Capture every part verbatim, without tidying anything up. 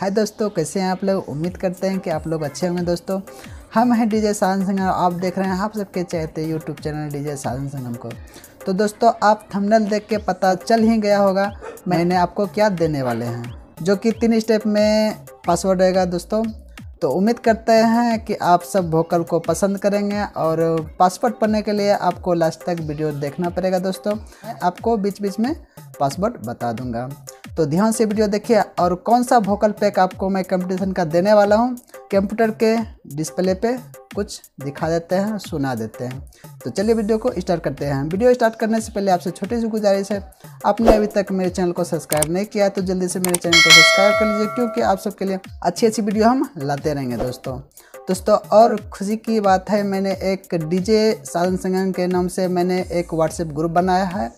हाय दोस्तों, कैसे हैं आप लोग। उम्मीद करते हैं कि आप लोग अच्छे होंगे। दोस्तों हम हैं डीजे साजन संगम। आप देख रहे हैं आप सबके चहते YouTube channel DJ Sajan Sangam को। तो दोस्तों आप थंबनेल देख के पता चल ही गया होगा मैंने आपको क्या देने वाले हैं, जो कि तीन स्टेप में पासवर्ड रहेगा दोस्तों। तो उम्मीद करते हैं कि आप सब वोकल को पसंद करेंगे और पासवर्ड पढ़ने के लिए आपको लास्ट तक वीडियो देखना पड़ेगा दोस्तों। आपको बीच बीच में पासवर्ड बता दूंगा, तो ध्यान से वीडियो देखिए। और कौन सा वोकल पैक आपको मैं कंपटीशन का देने वाला हूँ, कंप्यूटर के डिस्प्ले पे कुछ दिखा देते हैं, सुना देते हैं। तो चलिए वीडियो को स्टार्ट करते हैं। वीडियो स्टार्ट करने से पहले आपसे छोटी सी गुजारिश है, आपने अभी तक मेरे चैनल को सब्सक्राइब नहीं किया तो जल्दी से मेरे चैनल को सब्सक्राइब कर लीजिए, क्योंकि आप सबके लिए अच्छी अच्छी वीडियो हम लाते रहेंगे दोस्तों। दोस्तों और खुशी की बात है, मैंने एक डीजे साजन संगम के नाम से मैंने एक व्हाट्सएप ग्रुप बनाया है,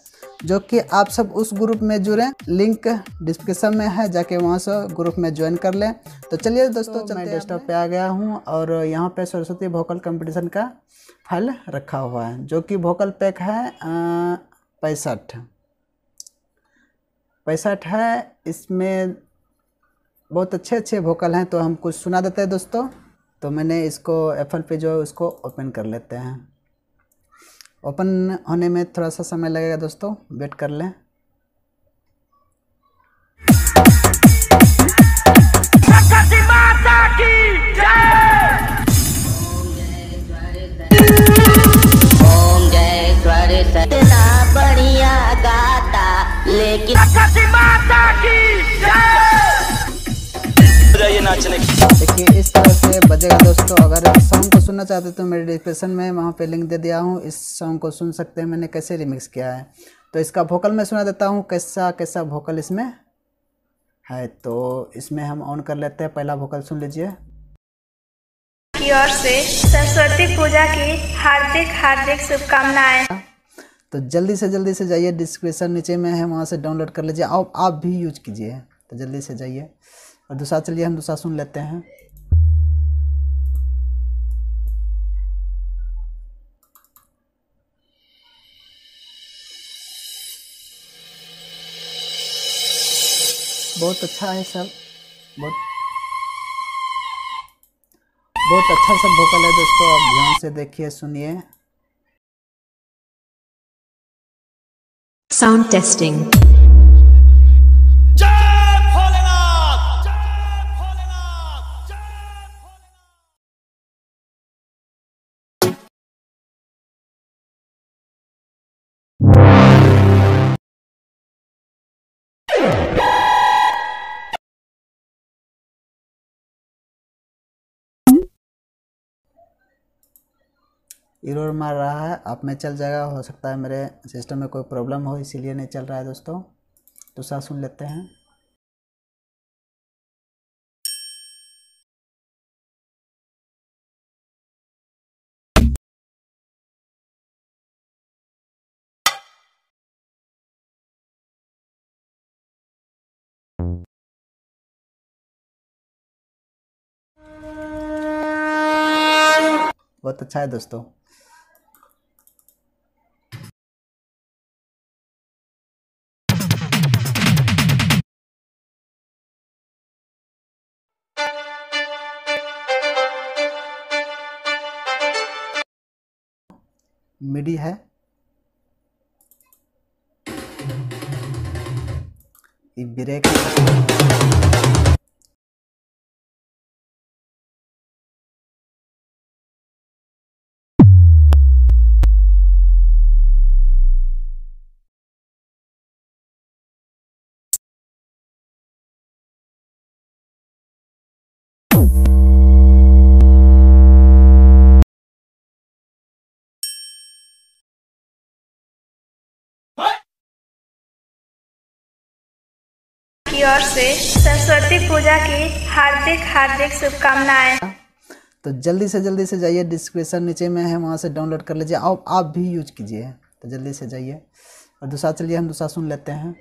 जो कि आप सब उस ग्रुप में जुड़ें। लिंक डिस्क्रिप्शन में है, जाके वहाँ से ग्रुप में ज्वाइन कर लें। तो चलिए दोस्तों, तो मैं डेस्कटॉप पे आ गया हूँ और यहाँ पे सरस्वती वोकल कंपटीशन का फाइल रखा हुआ है, जो कि वोकल पैक है पैंसठ पैंसठ है। इसमें बहुत अच्छे अच्छे वोकल हैं, तो हम कुछ सुना देते हैं दोस्तों। तो मैंने इसको एप्पल पे जो है उसको ओपन कर लेते हैं। ओपन होने में थोड़ा सा समय लगेगा दोस्तों, वेट कर लें। सरस्वती माता की जय। ओम जय सरस्वती ना बढ़िया गाता, लेकिन सरस्वती माता की जय। जाइए नाचने की। देखिए इस तरह से बजेगा दोस्तों। अगर इस सॉन्ग को सुनना चाहते तो मेरे डिस्क्रिप्शन में वहाँ पे लिंक दे दिया हूँ, इस सॉन्ग को सुन सकते हैं। मैंने कैसे रिमिक्स किया है, तो इसका वोकल मैं सुना देता हूँ कैसा कैसा वोकल इसमें है। तो इसमें हम ऑन कर लेते हैं, पहला वोकल सुन लीजिए। की ओर से सरस्वती पूजा की हार्दिक हार्दिक शुभकामनाएं। तो जल्दी से जल्दी से जाइए, डिस्क्रिप्शन नीचे में है, वहाँ से डाउनलोड कर लीजिए और आप भी यूज कीजिए। तो जल्दी से जाइए और दूसरा, चलिए हम दूसरा सुन लेते हैं। बहुत अच्छा है सब, बहुत बहुत अच्छा सब वोकल है दोस्तों। आप ध्यान से देखिए, सुनिए। Sound testing. एरर मार रहा है, आप में चल जाएगा, हो सकता है मेरे सिस्टम में कोई प्रॉब्लम हो इसीलिए नहीं चल रहा है दोस्तों। दूसरा सुन लेते हैं। बहुत अच्छा है दोस्तों। मिडी है, ब्रेक है। और से सरस्वती पूजा की हार्दिक हार्दिक शुभकामनाएं। तो जल्दी से जल्दी से जाइए, डिस्क्रिप्शन नीचे में है, वहाँ से डाउनलोड कर लीजिए और आप भी यूज कीजिए। तो जल्दी से जाइए और दूसरा, चलिए हम दूसरा सुन लेते हैं।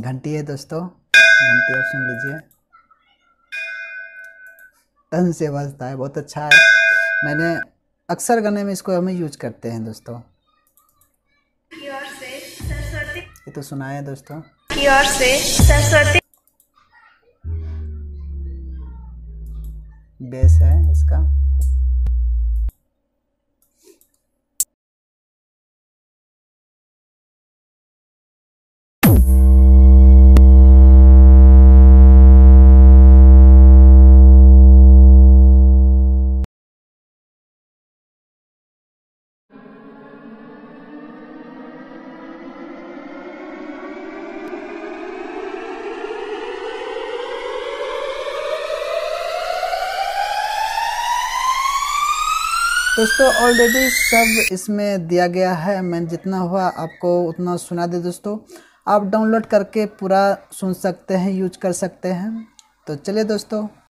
घंटी है दोस्तों, घंटी आप सुन लीजिए, टन से बजता है, बहुत अच्छा है। मैंने अक्सर गाने में इसको हमें यूज करते हैं दोस्तों। ये तो सुना है दोस्तों, बेस है इसका। दोस्तों ऑलरेडी सब इसमें दिया गया है, मैं जितना हुआ आपको उतना सुना दे दोस्तों। आप डाउनलोड करके पूरा सुन सकते हैं, यूज कर सकते हैं। तो चलिए दोस्तों।